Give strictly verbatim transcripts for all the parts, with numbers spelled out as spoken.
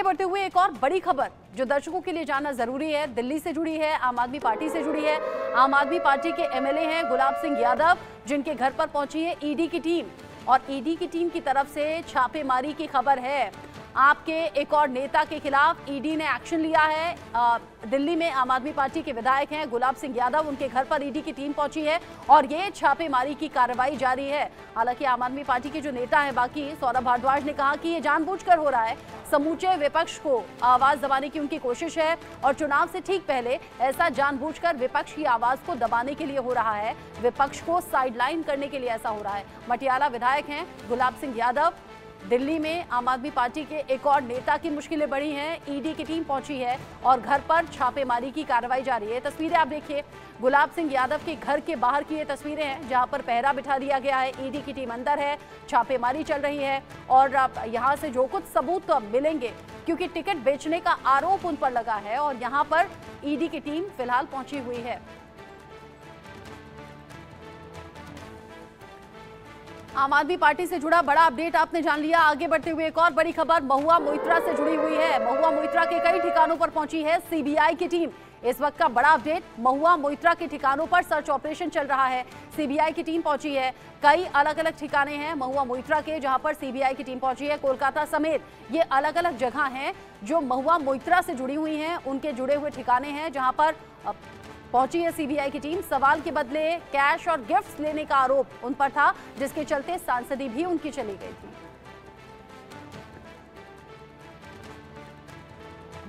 आगे बढ़ते हुए एक और बड़ी खबर जो दर्शकों के लिए जानना जरूरी है, दिल्ली से जुड़ी है, आम आदमी पार्टी से जुड़ी है। आम आदमी पार्टी के एमएलए हैं गुलाब सिंह यादव, जिनके घर पर पहुंची है ईडी की टीम और ईडी की टीम की तरफ से छापेमारी की खबर है। आपके एक और नेता के खिलाफ ईडी ने एक्शन लिया है। आ, दिल्ली में आम आदमी पार्टी के विधायक हैं गुलाब सिंह यादव, उनके घर पर ईडी की टीम पहुंची है और ये छापेमारी की कार्रवाई जारी है। हालांकि आम आदमी पार्टी के जो नेता हैं बाकी सौरभ भारद्वाज ने कहा कि ये जानबूझकर हो रहा है, समूचे विपक्ष को आवाज दबाने की उनकी कोशिश है और चुनाव से ठीक पहले ऐसा जानबूझकर विपक्ष की आवाज को दबाने के लिए हो रहा है, विपक्ष को साइडलाइन करने के लिए ऐसा हो रहा है। मटियाला विधायक हैं गुलाब सिंह यादव। दिल्ली में आम आदमी पार्टी के एक और नेता की मुश्किलें बढ़ी हैं, ईडी की टीम पहुंची है और घर पर छापेमारी की कार्रवाई जारी है। तस्वीरें आप देखिए, गुलाब सिंह यादव के घर के बाहर की ये तस्वीरें हैं जहां पर पहरा बिठा दिया गया है, ईडी की टीम अंदर है, छापेमारी चल रही है और आप यहाँ से जो कुछ सबूत मिलेंगे, क्योंकि टिकट बेचने का आरोप उन पर लगा है और यहाँ पर ईडी की टीम फिलहाल पहुंची हुई है। आम आदमी पार्टी से जुड़ा बड़ा अपडेट आपने जान लिया। आगे बढ़ते हुए एक और बड़ी खबर महुआ मोइत्रा से जुड़ी हुई है। महुआ मोइत्रा के कई ठिकानों पर पहुंची है सीबीआई की टीम। इस वक्त का बड़ा अपडेट, महुआ मोइत्रा के ठिकानों पर सर्च ऑपरेशन चल रहा है, सीबीआई की टीम पहुंची है। कई अलग अलग ठिकाने हैं महुआ मोइत्रा के जहां पर सीबीआई की टीम पहुंची है, कोलकाता समेत। ये अलग अलग जगह हैं जो महुआ मोइत्रा से जुड़ी हुई हैं, उनके जुड़े हुए ठिकाने हैं जहां पर पहुंची है सीबीआई की टीम। सवाल के बदले कैश और गिफ्ट्स लेने का आरोप उन पर था, जिसके चलते सांसदी भी उनकी चली गई थी।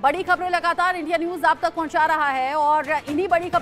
बड़ी खबरें लगातार इंडिया न्यूज आप तक पहुंचा रहा है और इन्हीं बड़ी खबरें